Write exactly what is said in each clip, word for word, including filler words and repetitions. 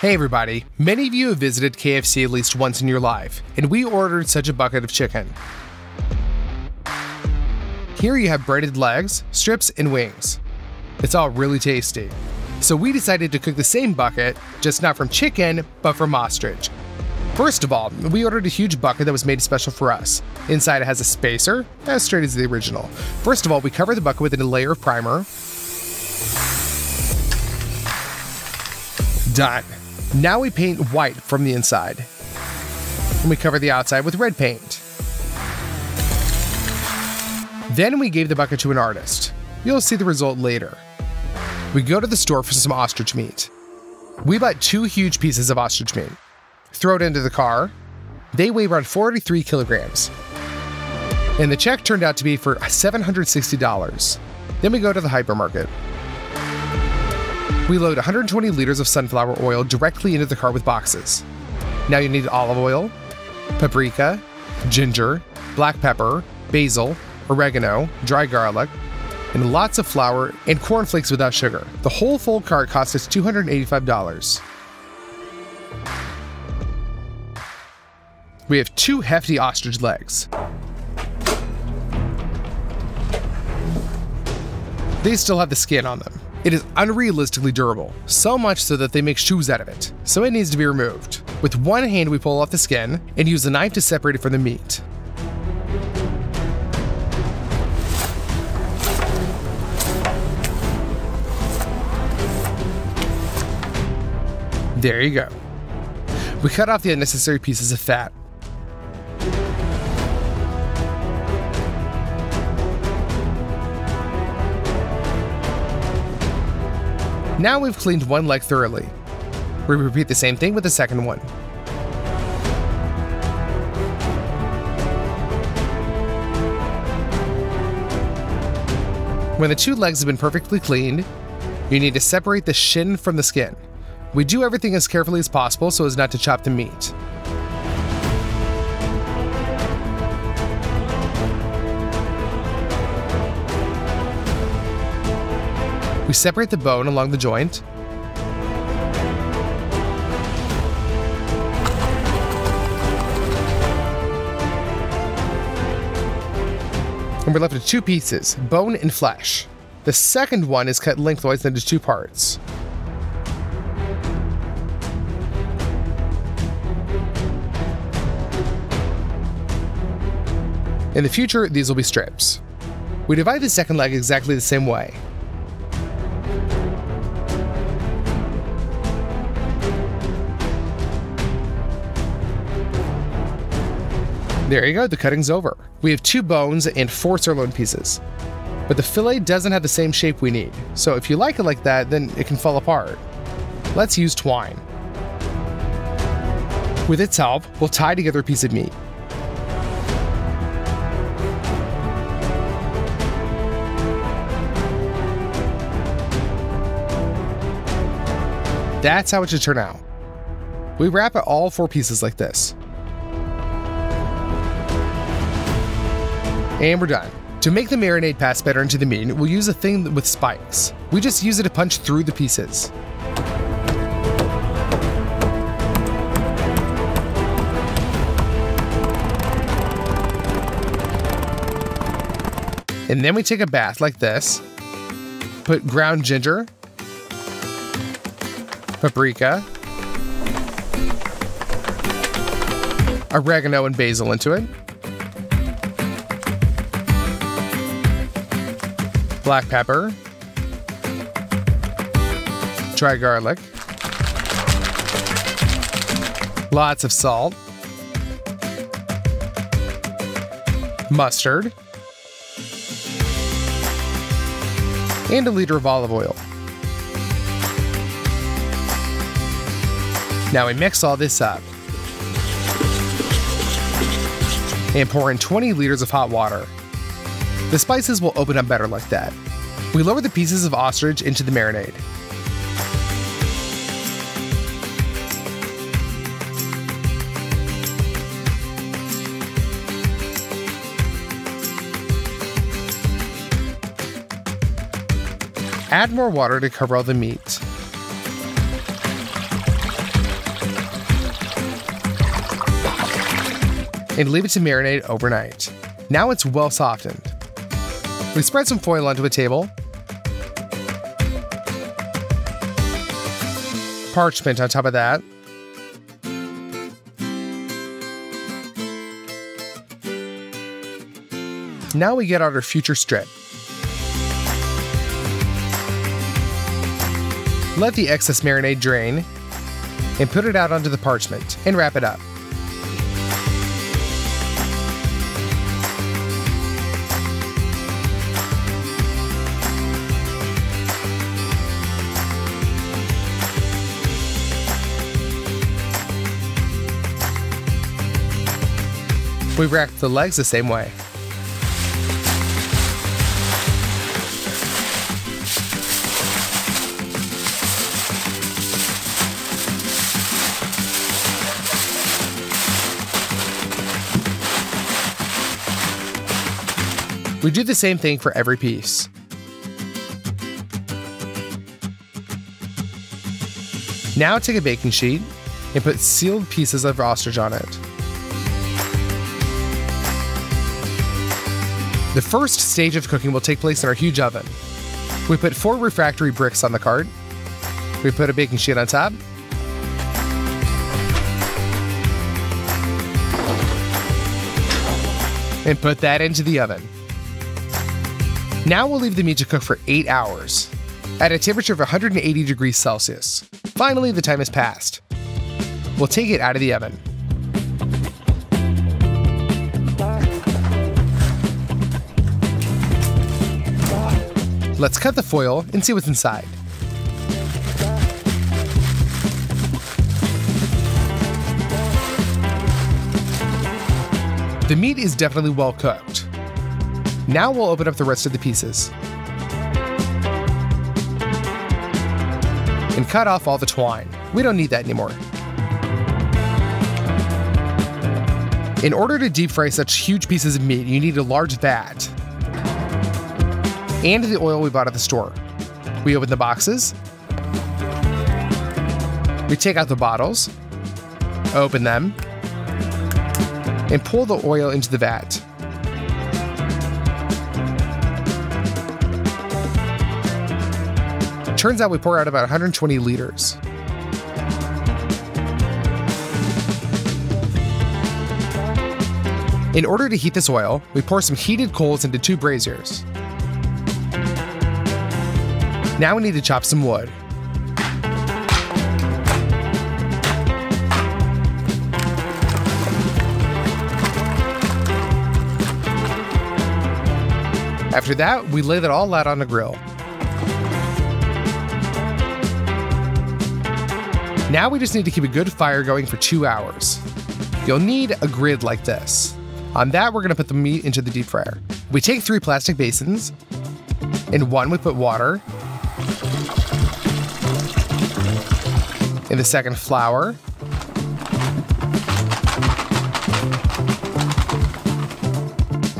Hey everybody, many of you have visited K F C at least once in your life, and we ordered such a bucket of chicken. Here you have breaded legs, strips, and wings. It's all really tasty. So we decided to cook the same bucket, just not from chicken, but from ostrich. First of all, we ordered a huge bucket that was made special for us. Inside it has a spacer, as straight as the original. First of all, we cover the bucket with a layer of primer. Done. Now we paint white from the inside, and we cover the outside with red paint. Then we gave the bucket to an artist. You'll see the result later. We go to the store for some ostrich meat. We bought two huge pieces of ostrich meat. Throw it into the car. They weigh around forty-three kilograms. And the check turned out to be for seven hundred sixty dollars. Then we go to the hypermarket. We load one hundred twenty liters of sunflower oil directly into the car with boxes. Now you need olive oil, paprika, ginger, black pepper, basil, oregano, dry garlic, and lots of flour and cornflakes without sugar. The whole full cart cost us two hundred eighty-five dollars. We have two hefty ostrich legs. They still have the skin on them. It is unrealistically durable, so much so that they make shoes out of it, so it needs to be removed. With one hand we pull off the skin and use a knife to separate it from the meat. There you go. We cut off the unnecessary pieces of fat. Now we've cleaned one leg thoroughly. We repeat the same thing with the second one. When the two legs have been perfectly cleaned, you need to separate the shin from the skin. We do everything as carefully as possible so as not to chop the meat. We separate the bone along the joint. And we're left with two pieces, bone and flesh. The second one is cut lengthwise into two parts. In the future, these will be strips. We divide the second leg exactly the same way. There you go, the cutting's over. We have two bones and four sirloin pieces. But the fillet doesn't have the same shape we need, so if you like it like that, then it can fall apart. Let's use twine. With its help, we'll tie together a piece of meat. That's how it should turn out. We wrap it all four pieces like this. And we're done. To make the marinade pass better into the meat, we'll use a thing with spikes. We just use it to punch through the pieces. And then we take a bath like this, put ground ginger, paprika, oregano and basil into it, black pepper, dry garlic, lots of salt, mustard, and a liter of olive oil. Now we mix all this up and pour in twenty liters of hot water. The spices will open up better like that. We lower the pieces of ostrich into the marinade. Add more water to cover all the meat. and leave it to marinate overnight. Now it's well softened. We spread some foil onto a table, parchment on top of that, now we get out our future strip. Let the excess marinade drain and put it out onto the parchment and wrap it up. We wrap the legs the same way. We do the same thing for every piece. Now take a baking sheet and put sealed pieces of ostrich on it. The first stage of cooking will take place in our huge oven. We put four refractory bricks on the cart. We put a baking sheet on top. And put that into the oven. Now we'll leave the meat to cook for eight hours at a temperature of one hundred eighty degrees Celsius. Finally, the time has passed. We'll take it out of the oven. Let's cut the foil and see what's inside. The meat is definitely well cooked. Now we'll open up the rest of the pieces and cut off all the twine. We don't need that anymore. In order to deep fry such huge pieces of meat, you need a large vat and the oil we bought at the store. We open the boxes, we take out the bottles, open them, and pour the oil into the vat. Turns out we pour out about one hundred twenty liters. In order to heat this oil, we pour some heated coals into two braziers. Now we need to chop some wood. After that, we lay that all out on the grill. Now we just need to keep a good fire going for two hours. You'll need a grid like this. On that, we're gonna put the meat into the deep fryer. We take three plastic basins. In one, we put water. In the second, flour.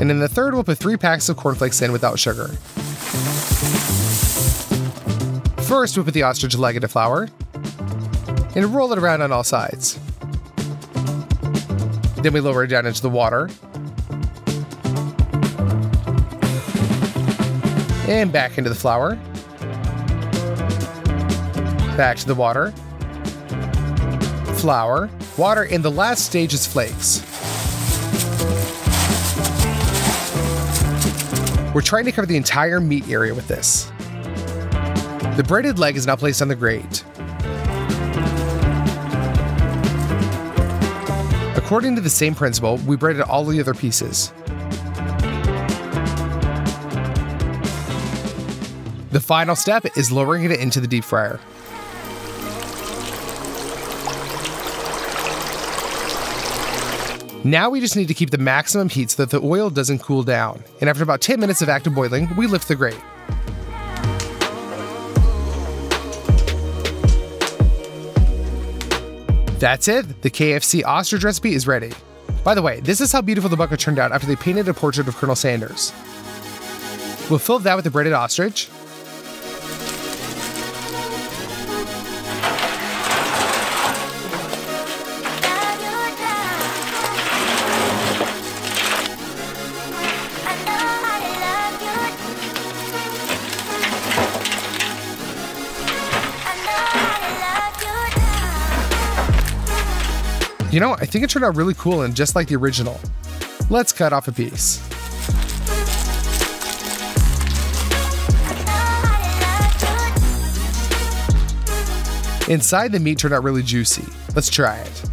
And in the third, we'll put three packs of cornflakes in without sugar. First, we'll put the ostrich leg into flour and roll it around on all sides. Then we lower it down into the water. And back into the flour. Back to the water. Flour, water, and the last stage is flakes. We're trying to cover the entire meat area with this. The breaded leg is now placed on the grate. According to the same principle, we braided all the other pieces. The final step is lowering it into the deep fryer. Now we just need to keep the maximum heat so that the oil doesn't cool down. And after about ten minutes of active boiling, we lift the grate. That's it, the K F C ostrich recipe is ready. By the way, this is how beautiful the bucket turned out after they painted a portrait of Colonel Sanders. We'll fill that with the breaded ostrich. You know, I think it turned out really cool and just like the original. Let's cut off a piece. Inside, the meat turned out really juicy. Let's try it.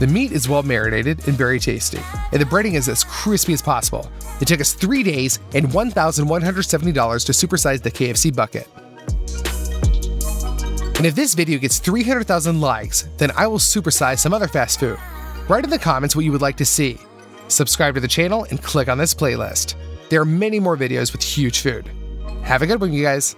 The meat is well marinated and very tasty, and the breading is as crispy as possible. It took us three days and one thousand one hundred seventy dollars to supersize the K F C bucket. And if this video gets three hundred thousand likes, then I will supersize some other fast food. Write in the comments what you would like to see. Subscribe to the channel and click on this playlist. There are many more videos with huge food. Have a good one, you guys.